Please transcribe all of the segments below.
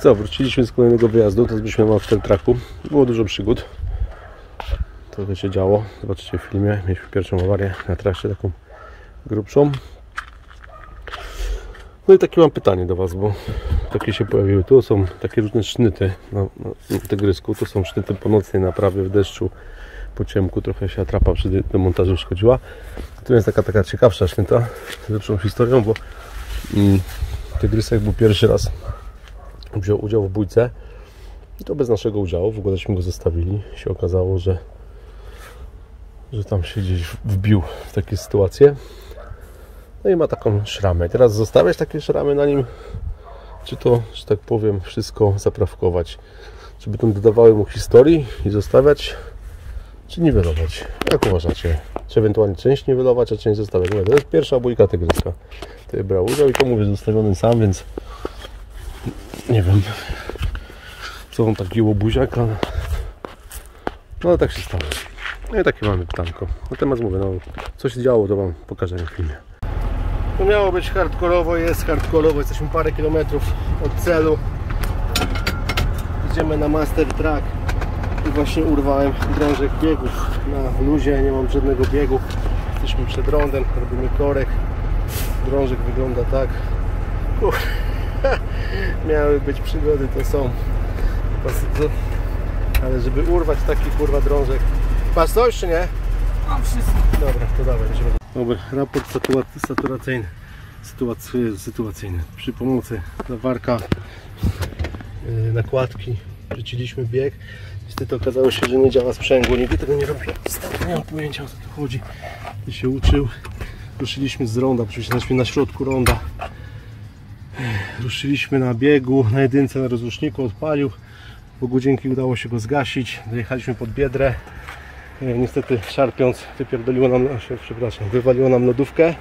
Co, wróciliśmy z kolejnego wyjazdu. Teraz byliśmy w Master Trucku. Było dużo przygód. To, co się działo, zobaczycie w filmie. Mieliśmy pierwszą awarię na trasie, taką grubszą. No i takie mam pytanie do Was, bo takie się pojawiły. Tu są takie różne sznyty na tygrysku. To są sznyty po nocnej naprawie w deszczu, po ciemku. Trochę się atrapa przy demontażu uszkodziła. Tu jest taka ciekawsza sznyta z lepszą historią, bo tygrysek był pierwszy raz, wziął udział w bójce i to bez naszego udziału, w ogóle żeśmy go zostawili. Się okazało, że tam się gdzieś wbił w takie sytuacje. No i ma taką szramę. Teraz zostawiać takie szramy na nim, czy to, że tak powiem, wszystko zaprawkować, czy będą dodawały mu historii i zostawiać, czy niwelować? Jak uważacie? Czy ewentualnie część niwelować, a część zostawiać? Mówię, to jest pierwsza bójka tygryska, który brał udział i to mówię, zostawiony sam, więc nie wiem, co on taki łobuziak, ale no ale tak się stało. No i takie mamy pytanko. Natomiast mówię, no co się działo, to Wam pokażę w filmie. To miało być hardkorowo, jest hardkorowo. Jesteśmy parę kilometrów od celu. Idziemy na Master Truck. I właśnie urwałem drążek biegów na luzie, nie mam żadnego biegu. Jesteśmy przed rondem, robimy korek. Drążek wygląda tak. Miały być przygody, to są. Ale żeby urwać taki kurwa drążek. Patrz coś czy nie? Mam wszystko. Dobra, to dawaj. Dobra, raport saturacyjny. Przy pomocy zawarka nakładki wrzuciliśmy bieg. Niestety okazało się, że nie działa sprzęgło. Nigdy tego nie robiłem. Nie mam pojęcia, o co tu chodzi. I się uczył. Ruszyliśmy z ronda, oczywiście na środku ronda. Ruszyliśmy na biegu, na jedynce, na rozruszniku, odpalił. Bogu dzięki udało się go zgasić. Dojechaliśmy pod Biedrę. Niestety szarpiąc wypierdoliło nam, wywaliło nam lodówkę.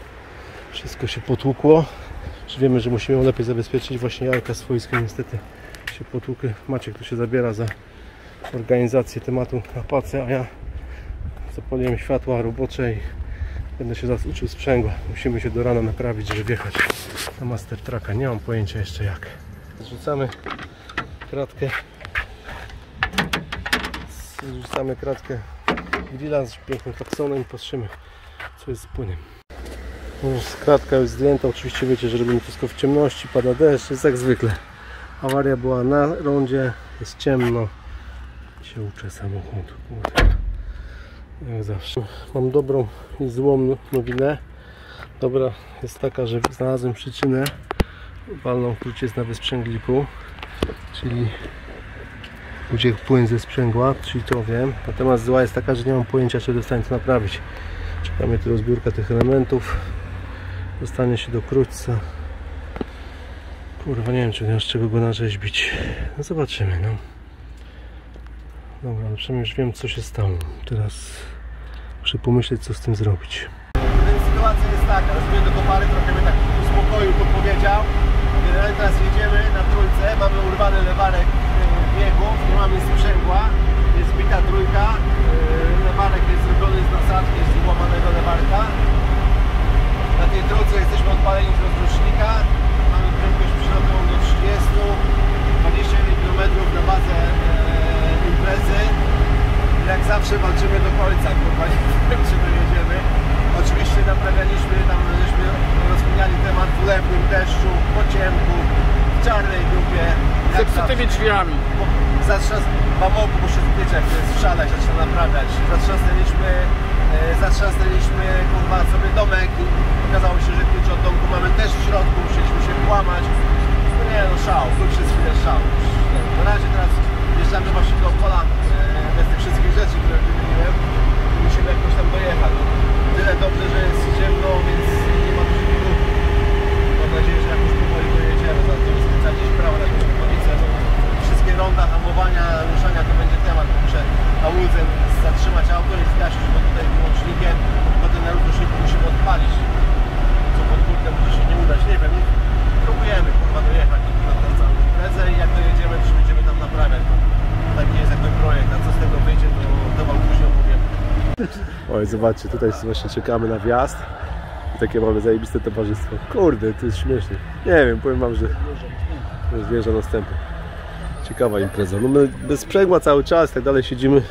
Wszystko się potłukło. Już wiemy, że musimy ją lepiej zabezpieczyć. Właśnie jajka swojskie niestety się potłukły. Maciek tu się zabiera za organizację tematu na pace, a ja zapaliłem światła robocze i będę się zaraz uczył sprzęgła. Musimy się do rana naprawić, żeby wjechać na Master Trucka. Nie mam pojęcia jeszcze jak. Zrzucamy kratkę grilla z pięknym taksonem i patrzymy, co jest z płynem. Kratka już zdjęta, oczywiście wiecie, że robimy wszystko w ciemności, pada deszcz, jest jak zwykle. Awaria była na rondzie, jest ciemno. Się uczę samochodu, kurde. Jak zawsze. Mam dobrą i złą nowinę. Dobra jest taka, że znalazłem przyczynę. Walną kruciec na wysprzęgliku, czyli uciekł płyn ze sprzęgła, czyli to wiem. Natomiast zła jest taka, że nie mam pojęcia, czy dostanę to naprawić. Czeka mnie tu rozbiórka tych elementów. Dostanie się do krótca. Kurwa, nie wiem, czy nie ma z czego go narzeźbić. No zobaczymy, no. Dobra, ale przynajmniej już wiem, co się stało. Teraz muszę pomyśleć, co z tym zrobić. Sytuacja jest taka, że mnie do kopary trochę mnie tak uspokoił, podpowiedział. Teraz jedziemy na trójce, mamy urwany lewarek biegów, nie mamy sprzęgła, jest bita trójka, lewarek jest zrobiony z nasadki, jest złamanego lewarka. Na tej trójce jesteśmy odpaleni z rozrusznika, mamy prędkość przylotną do 30, 21 km na bazę imprezy. Jak zawsze walczymy do końca, kurwa, nie wiem, czy dojedziemy. Oczywiście naprawialiśmy, tam żeśmy rozwijali temat w lepłym deszczu, po ciemku, w czarnej dupie. Zepsutymi drzwiami. Mamoku, bo się wiecie, szaleć, zaczyna naprawiać. Zatrzasnęliśmy kurwa sobie domek i okazało się, że klucz od domku mamy też w środku, musieliśmy się włamać. No nie no, szał, tu przez chwilę szał. Na razie teraz wjeżdżamy właśnie do pola bez tych wszystkich rzeczy, które wymieniłem. Musimy jakoś tam dojechać. Tyle dobrze, że jest ciemno, więc nie ma dużych minut. Mam nadzieję, że jak już powoli dojedziemy, za to skręcać gdzieś prawo na jakąś ulicę. Wszystkie ronda, hamowania, ruszania to będzie temat. Muszę na łódze zatrzymać auto i zgasić go tutaj wyłącznikiem. Potem na ruszniku musimy odpalić. Co pod kurde może się nie udać, nie wiem. Próbujemy kurwa dojechać na całą imprezę i jak dojedziemy, to będziemy tam naprawiać. Taki jest jakby projekt, a co z tego wyjdzie, to Wam później opowiem. Oj, zobaczcie, tutaj właśnie czekamy na wjazd. Takie mamy zajebiste towarzystwo. Kurde, to jest śmieszne. Nie wiem, powiem Wam, że wjeżdża następny. Ciekawa impreza. No my bez sprzęgła cały czas, tak dalej siedzimy.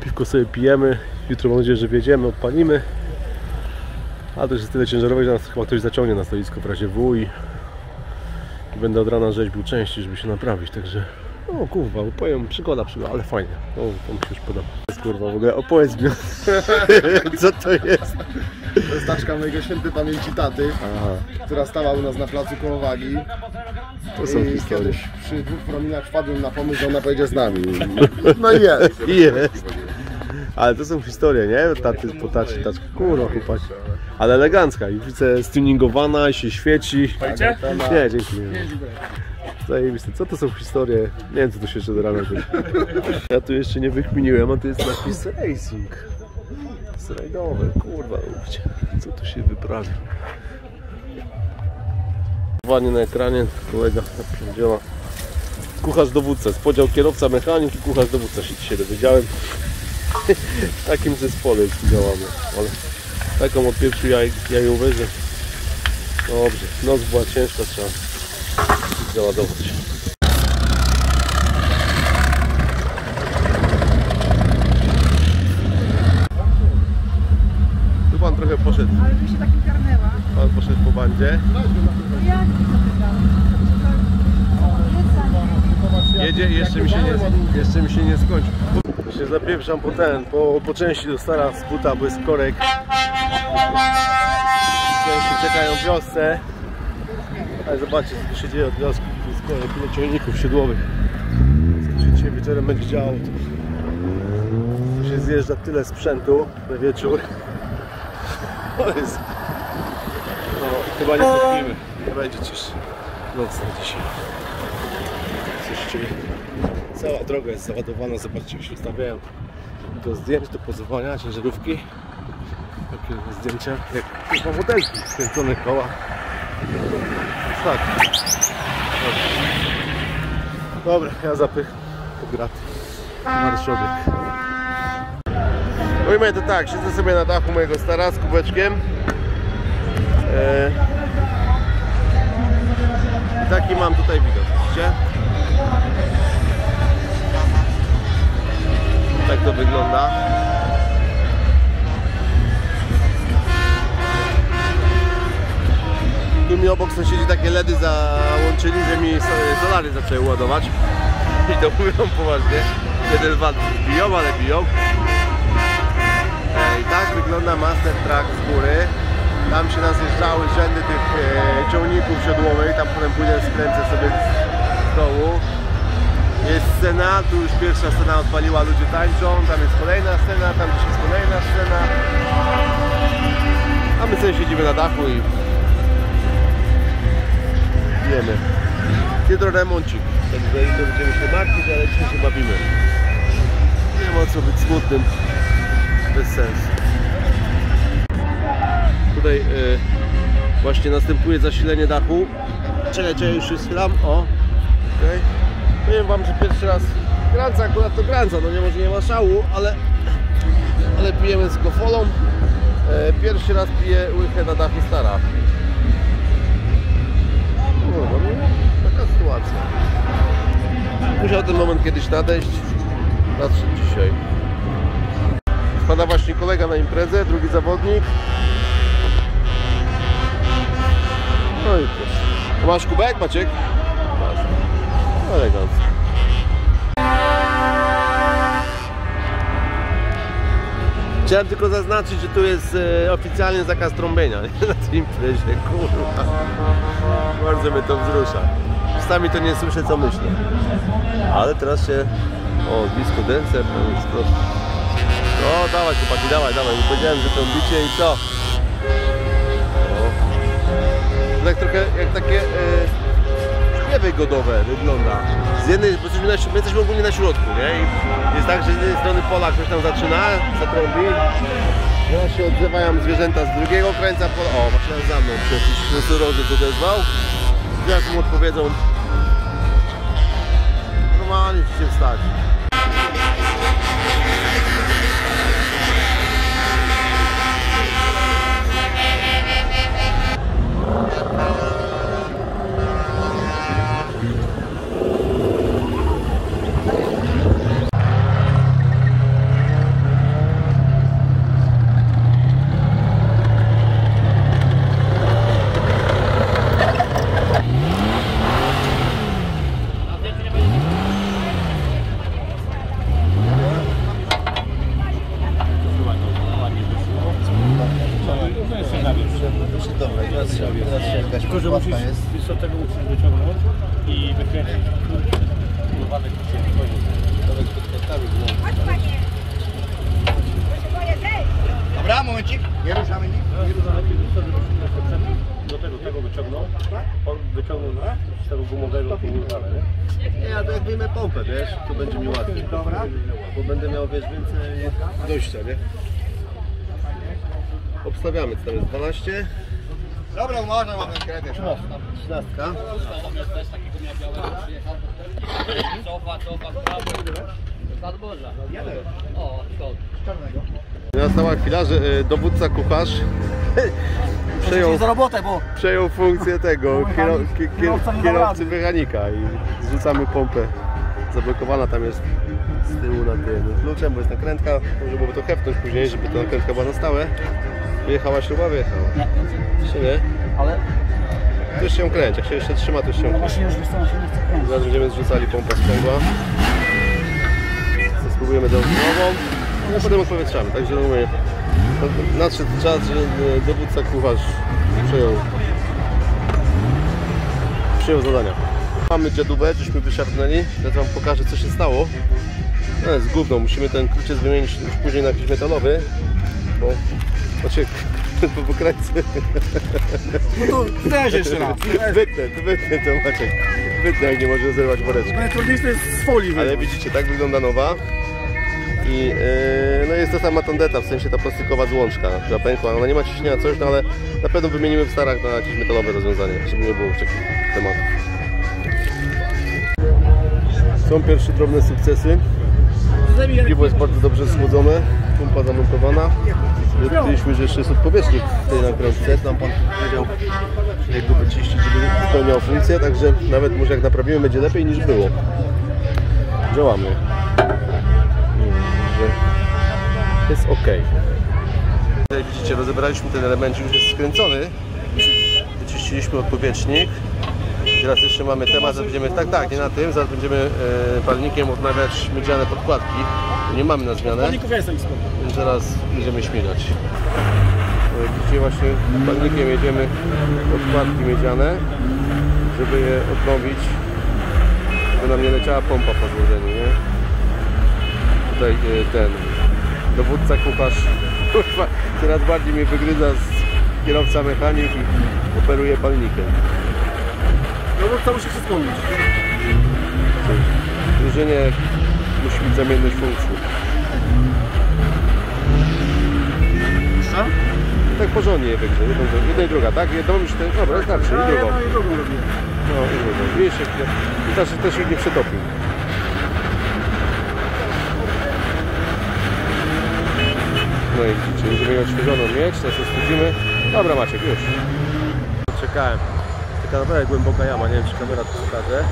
Piwko sobie pijemy. Jutro mam nadzieję, że wjedziemy, odpalimy. A też jest tyle ciężarowych, że nas chyba ktoś zaciągnie na stoisko w razie W i będę od rana rzeźbił częściej, żeby się naprawić, także... O kurwa, opowiem, przygoda, ale fajnie. O, to mi się już podoba. Kurwa, w ogóle opowiedz mi, co to jest? To jest taczka mojego świętej pamięci taty, która stała u nas na placu koło Wagi. To są historie. Kiedyś przy dwóch prominach wpadłem na pomysł, że ona pojedzie z nami. No i jest. Jest. Ale to są historie, nie? Taty, potaczki, taczki, kurwa, chłopaki. Ale elegancka, i widzę stuningowana i się świeci. Nie, dzięki. Zajebiste. Co to są historie? Nie wiem, co tu się jeszcze do rana dzieje. Ja tu jeszcze nie wykminiłem, a tu jest napis racing. Jest rajdowe, kurwa, co tu się wyprawia? Wanie na ekranie, kolega napierdziela. Kucharz dowódca, jest podział kierowca, mechanik i kucharz dowódca, się dowiedziałem. W takim zespole działamy, ale taką od pierwszej jajówę, że dobrze, noc była ciężka, trzeba załadować. Tu pan trochę poszedł. Ale mi się tak karnęła. Pan poszedł po bandzie. Jedzie i jeszcze mi się nie skończy. Się zapieprzam po części do stara z buta, bo jest korek. Części czekają w wiosce. Ale zobaczcie, co się dzieje od wioski. Tu jest korek ile ciągników siodłowych. Co się dzisiaj wieczorem będzie działo. Tu się zjeżdża tyle sprzętu na wieczór. To jest... No, chyba nie trafimy. Nie będzie ciszy. Nocna dzisiaj. Cała droga jest załadowana, zobaczcie, już ustawiałem do zdjęć, do pozowania, ciężarówki. Takie zdjęcia jak na modelki, skręcone koła. Tak. Dobra, ja zapych po graty. Marszowiek. Mówimy to tak, siedzę sobie na dachu mojego stara z kubeczkiem. I taki mam tutaj widok, widzicie? Tak to wygląda. Tu mi obok sąsiedzi takie ledy załączyli, że mi solary zaczęły ładować. I to mówią poważnie. Jeden wat biją, ale biją. I tak wygląda Master Truck z góry. Tam się nazjeżdżały rzędy tych ciągników siodłowych. Tam potem pójdę, skręcę sobie z dołu. Jest scena, tu już pierwsza scena odpaliła, ludzie tańczą, tam jest kolejna scena, tam też jest kolejna scena. A my sobie siedzimy na dachu i wiemy. Jutro remoncik. Także jutro będziemy się martwić, ale dzisiaj się bawimy. Nie ma co być smutnym. Bez sensu. Tutaj właśnie następuje zasilenie dachu. Czekaj, już się schylam. O, okej. Powiem wam, że pierwszy raz granca, akurat to granca, no nie może nie ma szału, ale pijemy z kofolą. Pierwszy raz piję łychę na dachu stara. No, taka sytuacja. Musiał ten moment kiedyś nadejść, nadszedł dzisiaj. Wpada właśnie kolega na imprezę, drugi zawodnik. No i proszę. Masz kubek, Maciek? Elegancko. Chciałem tylko zaznaczyć, że tu jest oficjalnie zakaz trąbienia na tej imprezie, kurwa. Bardzo mnie to wzrusza. Czasami to nie słyszę, co myślę. Ale teraz się... O, blisko denser, to jest proszę. O, dawaj chłopaki, dawaj. Już powiedziałem, że trąbicie i co? O. Tak trochę jak takie... niewygodowe wygląda. Z jednej, bo my jesteśmy ogólnie na środku, nie? I jest tak, że z jednej strony pola ktoś tam zaczyna, zatrąbi. Ja się odzywają zwierzęta z drugiego krańca pola. O, właśnie za mną jakiś surowiec odezwał. Zwiast mu odpowiedzą. Normalnie ci się wstać. Dobra, momencik, nie ruszamy nic. Do tego wyciągnął, na tego gumowego tu urwane, nie? Ja to jak wyjmę pompę, wiesz, to będzie mi łatwiej. Dobra. Bo będę miał, wiesz, więcej dojścia, nie? Obstawiamy, co tam jest, 12? Dobra, można mam ten kredyt. 13. Też takiego miał białego, przyjechał. Cofa, Zadborza. O, nastała chwila, że dowódca kucharz przejął za robotę, bo przejął funkcję tego kierowcy mechanika i zrzucamy pompę. Zablokowana tam jest z tyłu na tym kluczem, bo jest nakrętka. Może byłoby to hepnąć później, żeby ta nakrętka była na stałe. Wyjechała śruba, wyjechała. Czy nie? Ale to już się kręci, jak się jeszcze trzyma, to już się kręci. Zaraz będziemy zrzucali pompę z kręgła. Spróbujemy tą nową. No potem odpowietrzamy, także mówię, nadszedł czas, że dowódca kucharz przyjął zadania. Mamy dziadubę, żeśmy wyszarpnęli, ja wam pokażę, co się stało. No jest gówno, musimy ten kluczyc wymienić już później na jakiś metalowy, bo znaczy, po pokręcie. No to też jeszcze raz. Wytnę to, Maciek. Wytnę, jak nie może zerwać woreczka. Najtrudniejsze jest z folii. Ale widzicie, tak wygląda nowa. I no jest ta sama tandeta, w sensie ta plastikowa złączka zapękła, ona nie ma ciśnienia coś, no ale na pewno wymienimy w starach na jakieś metalowe rozwiązanie, żeby nie było już takich tematów. Są pierwsze drobne sukcesy. Piwo jest bardzo dobrze schłodzone, pompa zamontowana. Wiedzieliśmy, że jeszcze jest odpowietrznik w tej nakrętce. Tam pan powiedział, jak go wyczyścić, żeby spełniał funkcję, także nawet może jak naprawimy, będzie lepiej niż było. Działamy. Jest ok. Tutaj widzicie, rozebraliśmy ten element, już jest skręcony. Wyczyściliśmy odpowietrznik. Teraz jeszcze mamy temat, że będziemy tak, nie na tym, zaraz będziemy palnikiem odnawiać miedziane podkładki. Nie mamy na zmianę. Palników ja jestem spokojny. Więc zaraz będziemy śmigać. Dzisiaj właśnie palnikiem jedziemy podkładki miedziane, żeby je odnowić, żeby nam nie leciała pompa po złożeniu, nie? Tutaj ten dowódca kucharz, kurwa, coraz bardziej mnie wygryza z kierowca mechanik i operuje palnikiem. No bo to musi się skończyć. W drużynie musi być zamienność funkcji. Co? Tak porządnie je wygrze. Jedna i druga, tak? Jedną już ten. Dobra, starczy. I drugą. No i drugą. I jeszcze chwilę. I znaczy też już nie przetopił. No i widzicie, będziemy ją odświeżoną mieć, teraz ją studzimy. Dobra, Maciek, już. Czekałem. Taka naprawdę głęboka jama, nie wiem czy kamera to pokaże.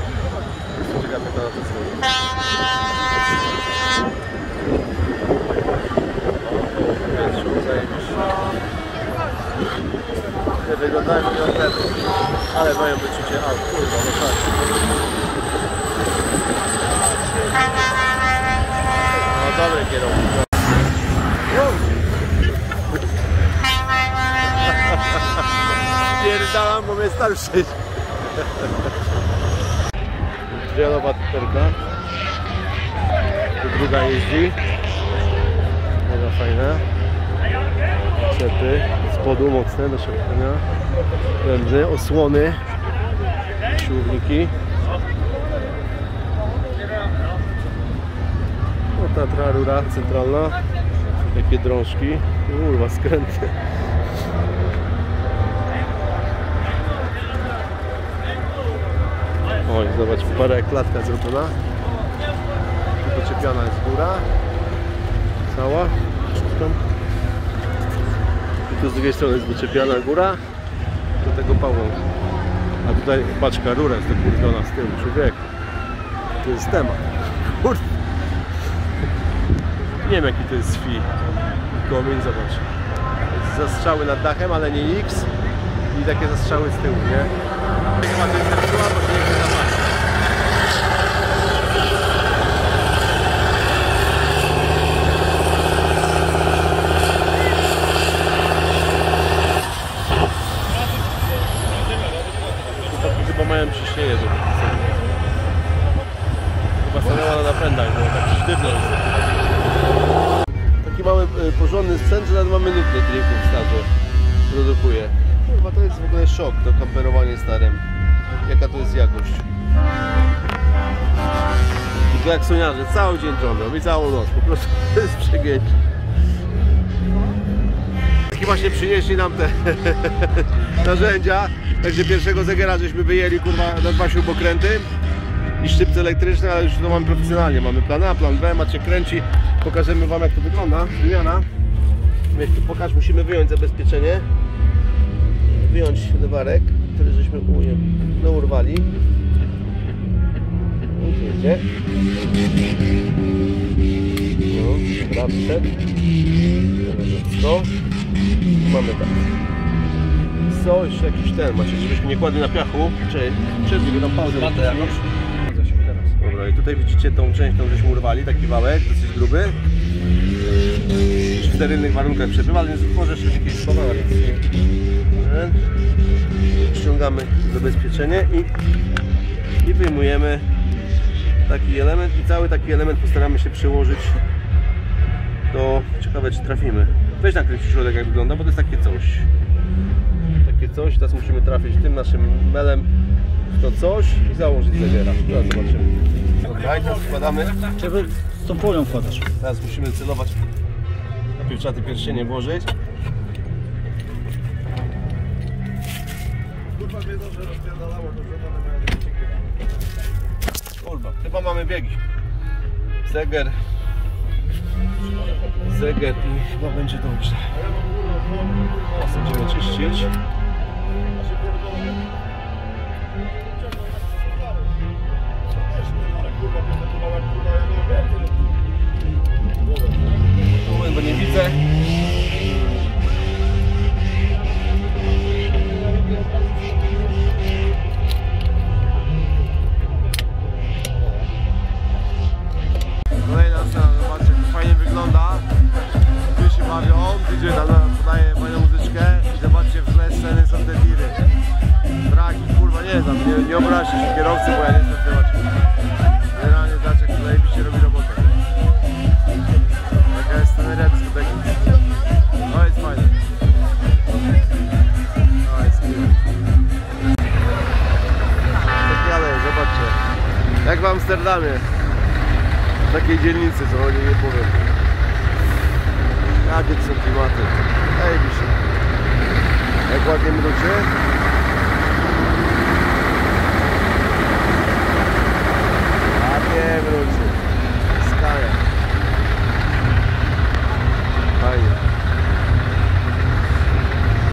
Czekamy na to, co mówi. Nie wyglądają mi na pewno, ale mają wyczucie, a kurwa, no tak. No dobry kierownik. Pierdalam, bo mnie starszy. Dzielowa tuperka. Tu druga jeździ. Mega fajna. Czepy. Spodu mocne do szepania. Pędzy, osłony. Siłowniki. O, ta rura centralna. Jakie drążki. Kurwa, skręty. Oj, zobacz, parę klatka zrobiona. Tu poczepiana jest góra. Cała. I tu z drugiej strony jest wyczepiana góra. Do tego Paweł. A tutaj paczka rura jest dokurwiona z tyłu. Człowiek. To jest temat. Kurde. Nie wiem jaki to jest fi. Komin, zobacz. Zastrzały nad dachem, ale nie X. I takie zastrzały z tyłu, nie? Chyba to jest zepsuła, bo się nie chce zapalić. Chyba mają ciśnienie, żeby sprzętach, bo tak sztywno jest. Taki mamy porządny sprzęt, że nawet mamy nóg do driftu w stadzie produkuje. Chyba to jest w ogóle szok, to kamperowanie starym. Jaka to jest jakość. I klaksoniarze cały dzień trąbią i całą noc, po prostu to jest przegięcie. I właśnie przynieśli nam te narzędzia, także pierwszego zegera żeśmy wyjęli kurwa na dwa śrubokręty i szczypce elektryczne, ale już to mamy profesjonalnie, mamy plan A, plan B, Maciek kręci, pokażemy wam jak to wygląda, wymiana. Weź tu pokaż, musimy wyjąć zabezpieczenie, wyjąć lewarek, który żeśmy urwali. Widzicie? No, to mamy tak. Co jeszcze jakiś ten macie, żebyśmy nie kładli na piachu. Czy żeby tam pauzę jakoś. Dobra, i tutaj widzicie tą część, którą żeśmy urwali, taki wałek, dosyć gruby. W sterylnych warunkach przebywa, więc może jeszcze jakieś słowa. Ściągamy zabezpieczenie i wyjmujemy taki element i cały taki element postaramy się przyłożyć do... Ciekawe czy trafimy. Weź nakryć środek jak wygląda, bo to jest takie coś. Takie coś, teraz musimy trafić tym naszym melem w to coś i założyć zegiera. Teraz zobaczymy. Dobra, teraz wkładamy. Czego z tą polią wkładasz? Teraz musimy celować. Najpierw trzeba te pierścienie włożyć. Kurwa, chyba mamy biegi. Zeger i chyba będzie dobrze. Teraz będziemy czyścić. Moment, bo nie widzę. Nie obraźcie się kierowcy, bo ja nie jestem tyłaczem. Generalnie zaczek zajebiście robi robotę. Taka jest sceneria dyskoteki. To jest fajne. To jest miłe. Tak dalej, zobaczcie. Jak w Amsterdamie. W takiej dzielnicy, co oni nie powiem. Jakie są klimaty. Zajebiście. Jak ładnie mruczy.